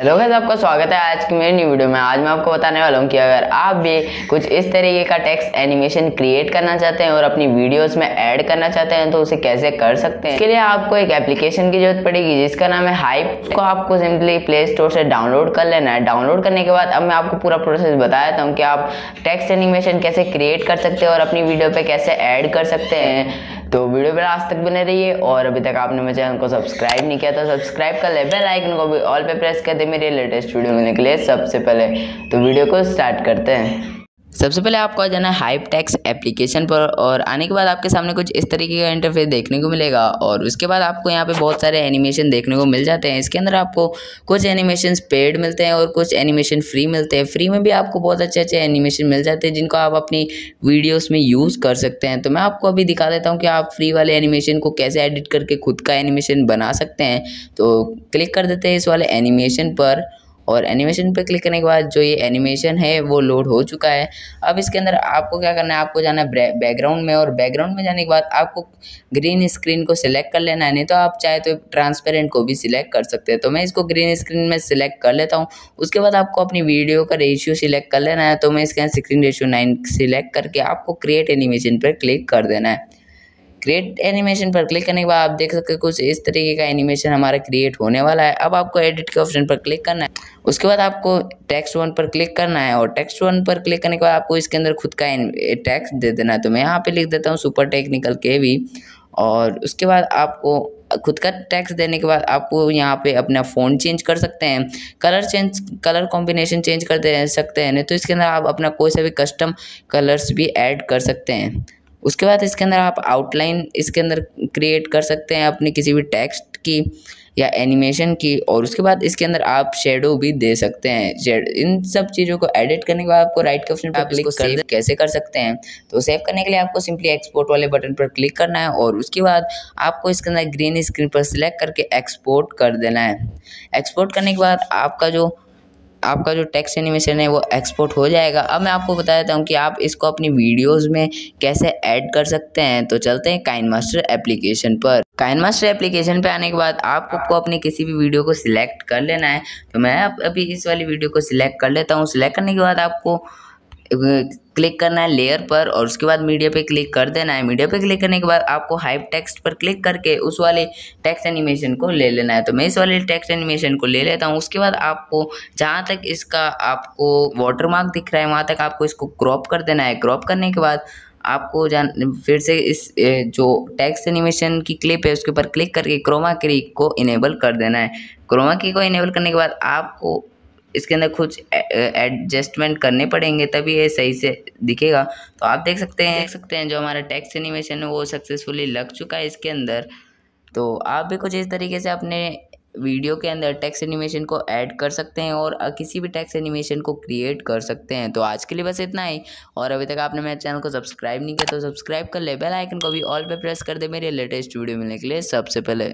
Hello guys, आपका स्वागत है आज की मेरी न्यू वीडियो में। आज मैं आपको बताने वाला हूँ कि अगर आप भी कुछ इस तरीके का टेक्स्ट एनिमेशन क्रिएट करना चाहते हैं और अपनी वीडियोस में ऐड करना चाहते हैं तो उसे कैसे कर सकते हैं। इसके लिए आपको एक एप्लीकेशन की जरूरत पड़ेगी जिसका नाम है हाइप। को आपको सिंपली प्ले स्टोर से डाउनलोड कर लेना है। डाउनलोड करने के बाद अब मैं आपको पूरा प्रोसेस बता देता हूँ कि आप टेक्स्ट एनिमेशन कैसे क्रिएट कर सकते हैं और अपनी वीडियो पर कैसे ऐड कर सकते हैं। तो वीडियो पर आज तक बने रहिए और अभी तक आपने मेरे चैनल को सब्सक्राइब नहीं किया तो सब्सक्राइब कर ले, बेल आइकन को भी ऑल पे प्रेस कर दे मेरे लेटेस्ट वीडियो मिलने के लिए सबसे पहले। तो वीडियो को स्टार्ट करते हैं। सबसे पहले आपको आ जाना है हाइप टेक्स्ट एप्लीकेशन पर और आने के बाद आपके सामने कुछ इस तरीके का इंटरफेस देखने को मिलेगा और उसके बाद आपको यहाँ पे बहुत सारे एनिमेशन देखने को मिल जाते हैं। इसके अंदर आपको कुछ एनिमेशन पेड मिलते हैं और कुछ एनिमेशन फ्री मिलते हैं। फ्री में भी आपको बहुत अच्छे अच्छे एनिमेशन मिल जाते हैं जिनको आप अपनी वीडियोज़ में यूज़ कर सकते हैं। तो मैं आपको अभी दिखा देता हूँ कि आप फ्री वाले एनिमेशन को कैसे एडिट करके खुद का एनिमेशन बना सकते हैं। तो क्लिक कर देते हैं इस वाले एनिमेशन पर और एनिमेशन पे क्लिक करने के बाद जो ये एनिमेशन है वो लोड हो चुका है। अब इसके अंदर आपको क्या करना है, आपको जाना है बैकग्राउंड में और बैकग्राउंड में जाने के बाद आपको ग्रीन स्क्रीन को सिलेक्ट कर लेना है, नहीं तो आप चाहे तो ट्रांसपेरेंट को भी सिलेक्ट कर सकते हैं। तो मैं इसको ग्रीन स्क्रीन में सिलेक्ट कर लेता हूँ। उसके बाद आपको अपनी वीडियो का रेशियो सिलेक्ट कर लेना है। तो मैं इसके अंदर स्क्रीन रेशियो 9 सिलेक्ट करके आपको क्रिएट एनिमेशन पर क्लिक कर देना है। क्रिएट एनिमेशन पर क्लिक करने के बाद आप देख सकते हैं कुछ इस तरीके का एनिमेशन हमारा क्रिएट होने वाला है। अब आपको एडिट के ऑप्शन पर क्लिक करना है। उसके बाद आपको टेक्स्ट 1 पर क्लिक करना है और टेक्स्ट 1 पर क्लिक करने के बाद आपको इसके अंदर खुद का टेक्स्ट दे देना है। तो मैं यहाँ पे लिख देता हूँ सुपर टेक्निकल kv और उसके बाद आपको खुद का टेक्स्ट देने के बाद आपको यहाँ पे अपना फ़ोन चेंज कर सकते हैं, कलर कॉम्बिनेशन चेंज कर दे सकते हैं, नहीं तो इसके अंदर आप अपना कोई सा भी कस्टम कलर्स भी ऐड कर सकते हैं। उसके बाद इसके अंदर आप आउटलाइन इसके अंदर क्रिएट कर सकते हैं अपने किसी भी टेक्स्ट की या एनिमेशन की और उसके बाद इसके अंदर आप शेडो भी दे सकते हैं। इन सब चीज़ों को एडिट करने के बाद आपको राइट के ऑप्शन पर क्लिक कर कैसे कर सकते हैं। तो सेव करने के लिए आपको सिंपली एक्सपोर्ट वाले बटन पर क्लिक करना है और उसके बाद आपको इसके अंदर ग्रीन स्क्रीन पर सिलेक्ट करके एक्सपोर्ट कर देना है। एक्सपोर्ट करने के बाद आपका जो टेक्स्ट एनिमेशन है वो एक्सपोर्ट हो जाएगा। अब मैं आपको बता देता हूँ कि आप इसको अपनी वीडियोस में कैसे ऐड कर सकते हैं। तो चलते हैं काइनमास्टर एप्लीकेशन पर। काइनमास्टर एप्लीकेशन पे आने के बाद आपको अपनी किसी भी वीडियो को सिलेक्ट कर लेना है। तो मैं अभी इस वाली वीडियो को सिलेक्ट कर लेता हूँ। सिलेक्ट करने के बाद आपको क्लिक करना है लेयर पर और उसके बाद मीडिया पे क्लिक कर देना है। मीडिया पे क्लिक करने के बाद आपको हाइप टेक्स्ट पर क्लिक करके उस वाले टेक्स्ट एनिमेशन को ले लेना है। तो मैं इस वाले टेक्स्ट एनिमेशन को ले लेता हूँ। उसके बाद आपको जहाँ तक इसका आपको वाटरमार्क दिख रहा है वहाँ तक आपको इसको क्रॉप कर देना है। क्रॉप करने के बाद आपको फिर से इस जो टेक्स्ट एनिमेशन की क्लिप है उसके ऊपर क्लिक करके क्रोमा की को इनेबल कर देना है। क्रोमा की को इनेबल करने के बाद आपको इसके अंदर कुछ एडजस्टमेंट करने पड़ेंगे तभी ये सही से दिखेगा। तो आप देख सकते हैं जो हमारा टेक्स्ट एनिमेशन है वो सक्सेसफुली लग चुका है इसके अंदर। तो आप भी कुछ इस तरीके से अपने वीडियो के अंदर टेक्स्ट एनिमेशन को ऐड कर सकते हैं और किसी भी टेक्स्ट एनिमेशन को क्रिएट कर सकते हैं। तो आज के लिए बस इतना ही और अभी तक आपने मेरे चैनल को सब्सक्राइब नहीं किया तो सब्सक्राइब कर ले, बेल आइकन को भी ऑल पे प्रेस कर दे मेरे लेटेस्ट वीडियो मिलने के लिए सबसे पहले।